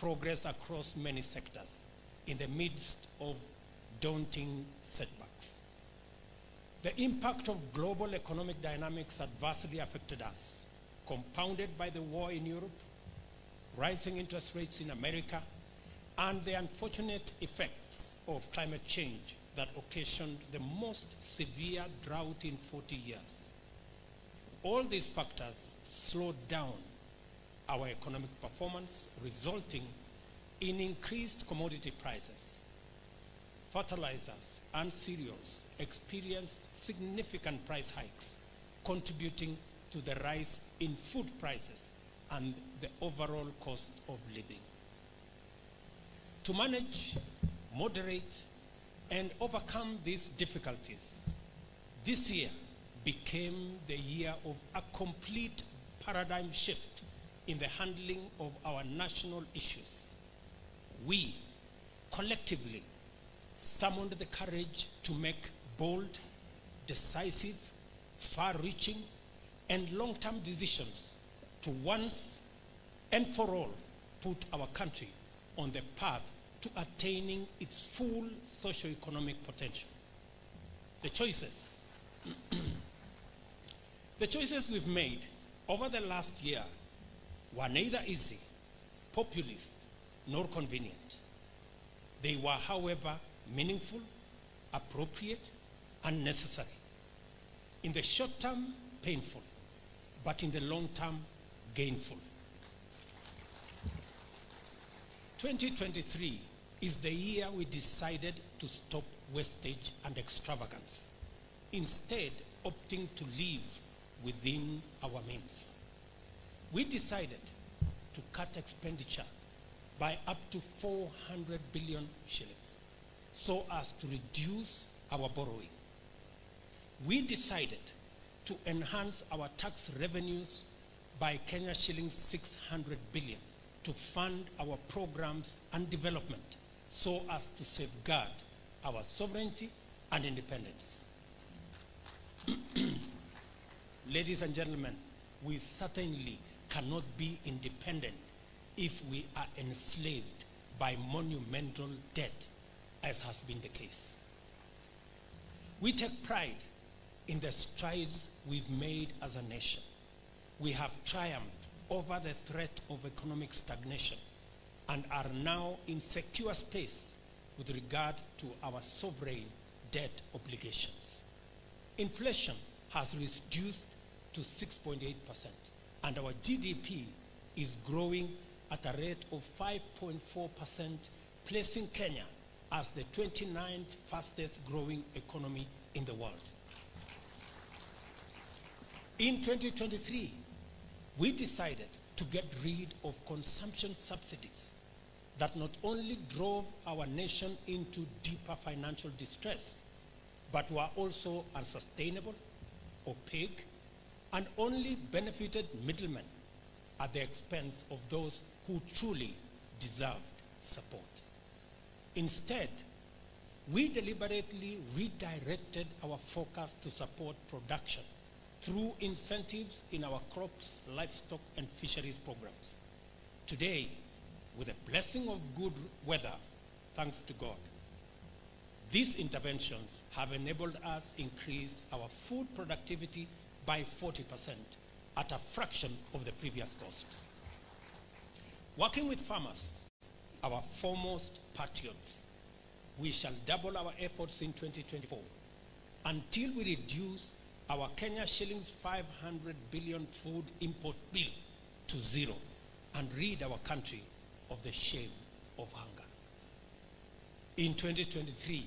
progress across many sectors in the midst of daunting setbacks. The impact of global economic dynamics adversely affected us, compounded by the war in Europe, rising interest rates in America, and the unfortunate effects of climate change that occasioned the most severe drought in 40 years. All these factors slowed down our economic performance, resulting in increased commodity prices. Fertilizers and cereals experienced significant price hikes, contributing to the rise in food prices and the overall cost of living. To manage, moderate, and overcome these difficulties, this year became the year of a complete paradigm shift in the handling of our national issues. We collectively summoned the courage to make bold, decisive, far-reaching, and long-term decisions to once and for all put our country on the path to attaining its full socio-economic potential. The choices we've made over the last year were neither easy, populist, nor convenient. They were, however, meaningful, appropriate, and necessary. In the short term, painful, but in the long term, gainful. 2023 is the year we decided to stop wastage and extravagance, instead opting to live within our means. We decided to cut expenditure by up to 400 billion shillings so as to reduce our borrowing. We decided to enhance our tax revenues by Kenya shillings 600 billion. To fund our programs and development so as to safeguard our sovereignty and independence. Ladies and gentlemen, we certainly cannot be independent if we are enslaved by monumental debt, as has been the case. We take pride in the strides we've made as a nation. We have triumphed over the threat of economic stagnation and are now in secure space with regard to our sovereign debt obligations. Inflation has reduced to 6.8%, and our GDP is growing at a rate of 5.4%, placing Kenya as the 29th fastest growing economy in the world. In 2023, we decided to get rid of consumption subsidies that not only drove our nation into deeper financial distress, but were also unsustainable, opaque, and only benefited middlemen at the expense of those who truly deserved support. Instead, we deliberately redirected our focus to support production through incentives in our crops, livestock, and fisheries programs. Today, with the blessing of good weather, thanks to God, these interventions have enabled us increase our food productivity by 40% at a fraction of the previous cost. Working with farmers, our foremost patriots, we shall double our efforts in 2024 until we reduce our Kenya shillings 500 billion food import bill to zero and rid our country of the shame of hunger. In 2023,